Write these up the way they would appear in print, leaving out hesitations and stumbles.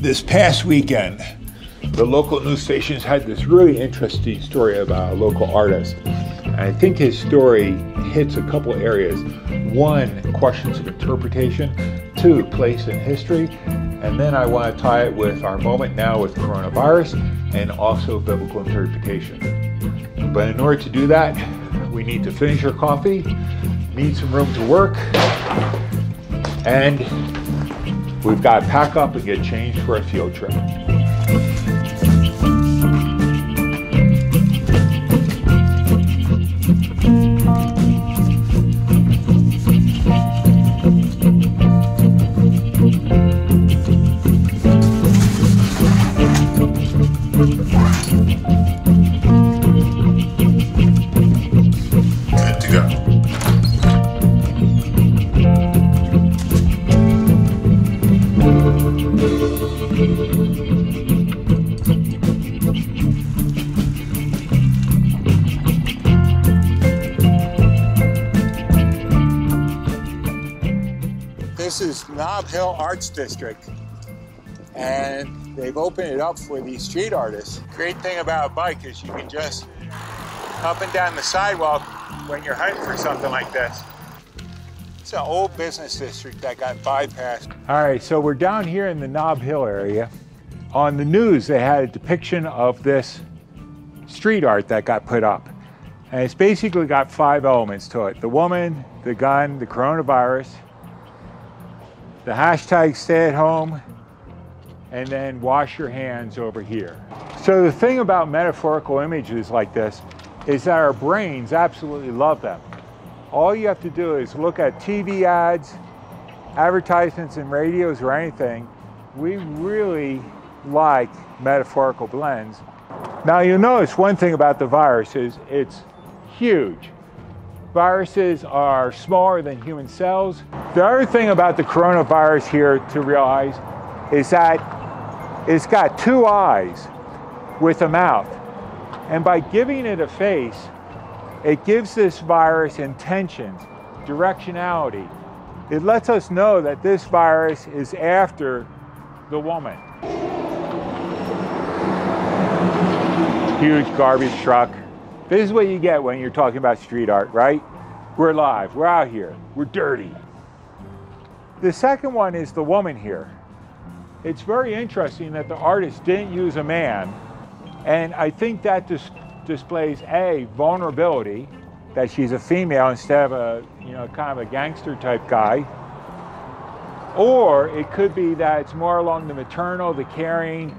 This past weekend, the local news stations had this really interesting story about a local artist. I think his story hits a couple areas. One, questions of interpretation. Two, place in history. And then I want to tie it with our moment now with coronavirus and also biblical interpretation. But in order to do that, we need to finish our coffee, need some room to work, and we've got to pack up and get changed for a field trip. This is Knob Hill Arts District, and they've opened it up for these street artists. Great thing about a bike is you can just up and down the sidewalk when you're hunting for something like this. It's an old business district that got bypassed. All right, so we're down here in the Knob Hill area. On the news, they had a depiction of this street art that got put up. And it's basically got five elements to it: the woman, the gun, the coronavirus, the hashtag stay at home, and then wash your hands over here. So the thing about metaphorical images like this is that our brains absolutely love them. All you have to do is look at TV ads, advertisements in radios or anything. We really like metaphorical blends. Now you'll notice one thing about the virus is it's huge. Viruses are smaller than human cells. The other thing about the coronavirus here to realize is that it's got two eyes with a mouth. And by giving it a face, it gives this virus intentions, directionality. It lets us know that this virus is after the woman. Huge garbage truck. This is what you get when you're talking about street art, right? We're live, we're out here, we're dirty. The second one is the woman here. It's very interesting that the artist didn't use a man, and I think that displays A, vulnerability, that she's a female instead of a, kind of a gangster type guy. Or it could be that it's more along the maternal, the caring,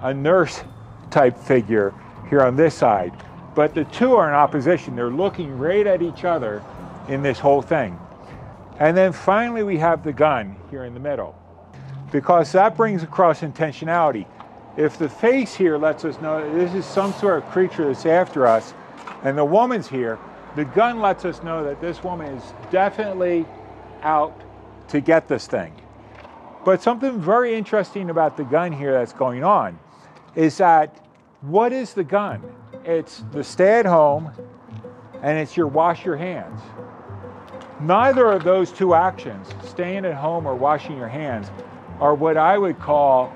a nurse type figure here on this side. But the two are in opposition. They're looking right at each other in this whole thing. And then finally, we have the gun here in the middle, because that brings across intentionality. If the face here lets us know that this is some sort of creature that's after us, and the woman's here, the gun lets us know that this woman is definitely out to get this thing. But something very interesting about the gun here that's going on is that, what is the gun? It's the stay at home, and it's your wash your hands. Neither of those two actions, staying at home or washing your hands, are what I would call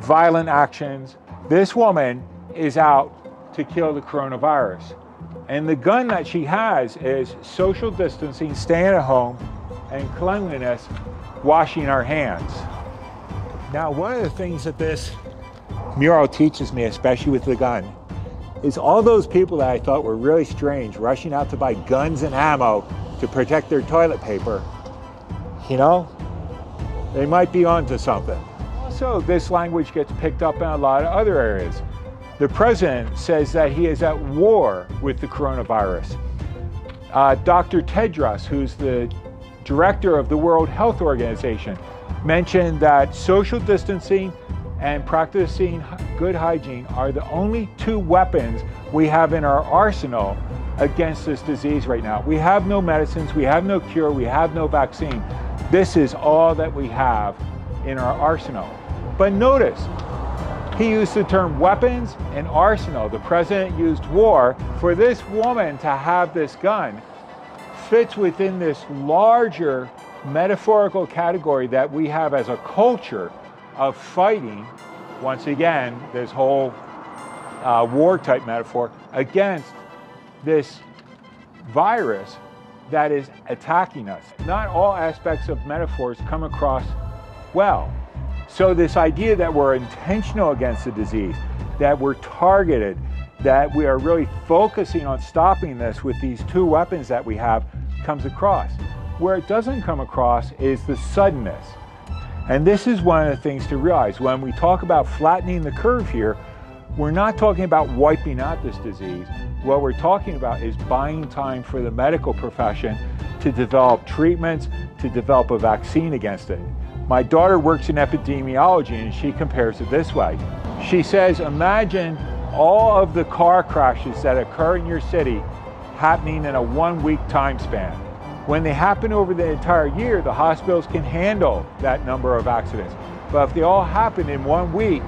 violent actions. This woman is out to kill the coronavirus. And the gun that she has is social distancing, staying at home, and cleanliness, washing our hands. Now, one of the things that this mural teaches me, especially with the gun, is all those people that I thought were really strange rushing out to buy guns and ammo to protect their toilet paper, they might be onto something. Also, this language gets picked up in a lot of other areas. The president says that he is at war with the coronavirus. Dr. Tedros, who's the director of the World Health Organization, mentioned that social distancing and practicing good hygiene are the only two weapons we have in our arsenal against this disease right now. We have no medicines, we have no cure, we have no vaccine. This is all that we have in our arsenal. But notice, he used the term weapons and arsenal. The president used war. For this woman to have this gun fits within this larger metaphorical category that we have as a culture of fighting, once again, this whole war-type metaphor, against this virus that is attacking us. Not all aspects of metaphors come across well. So this idea that we're intentional against the disease, that we're targeted, that we are really focusing on stopping this with these two weapons that we have comes across. Where it doesn't come across is the suddenness. And this is one of the things to realize. When we talk about flattening the curve here, we're not talking about wiping out this disease. What we're talking about is buying time for the medical profession to develop treatments, to develop a vaccine against it. My daughter works in epidemiology and she compares it this way. She says, imagine all of the car crashes that occur in your city happening in a one-week time span. When they happen over the entire year, the hospitals can handle that number of accidents. But if they all happen in 1 week,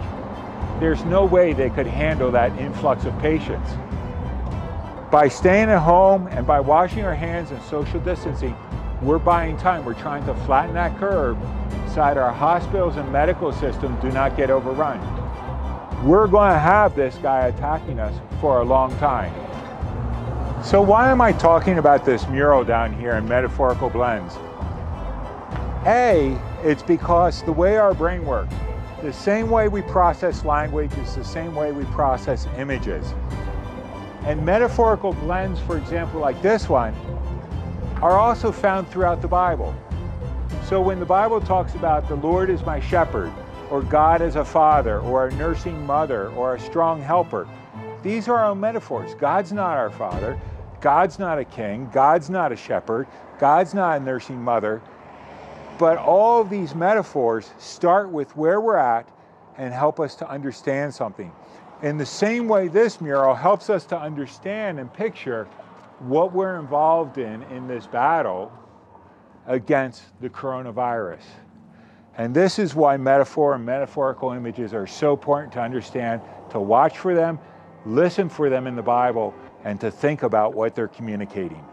there's no way they could handle that influx of patients. By staying at home and by washing our hands and social distancing, we're buying time. We're trying to flatten that curve so that our hospitals and medical system do not get overrun. We're going to have this guy attacking us for a long time. So why am I talking about this mural down here in Metaphorical Blends? A, it's because the way our brain works, the same way we process language is the same way we process images. And metaphorical blends, for example, like this one, are also found throughout the Bible. So when the Bible talks about the Lord is my shepherd, or God is a father, or a nursing mother, or a strong helper, these are our metaphors. God's not our father, God's not a king, God's not a shepherd, God's not a nursing mother, but all of these metaphors start with where we're at and help us to understand something. In the same way this mural helps us to understand and picture what we're involved in this battle against the coronavirus. And this is why metaphor and metaphorical images are so important to understand, to watch for them, listen for them in the Bible, and to think about what they're communicating.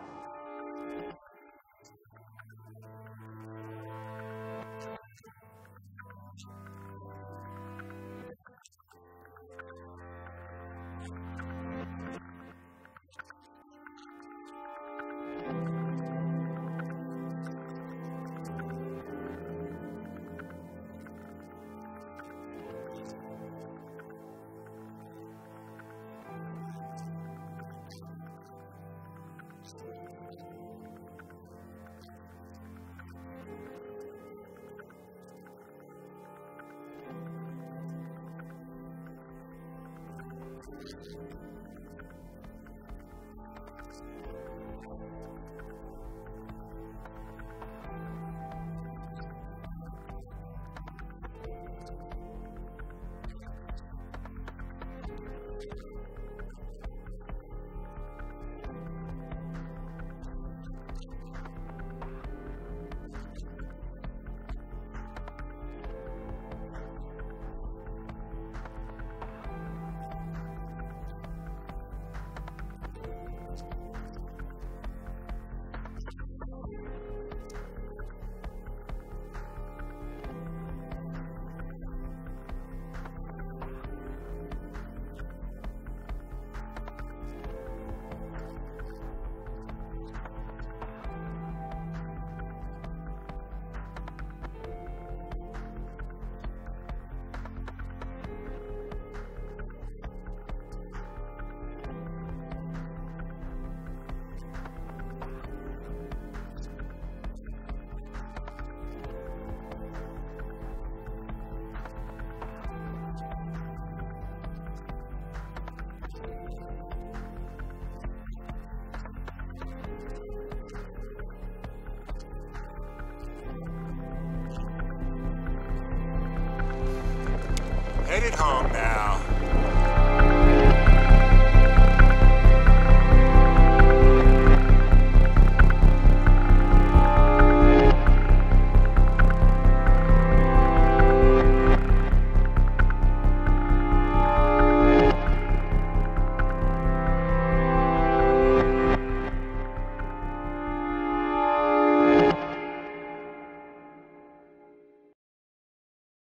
Headed home now.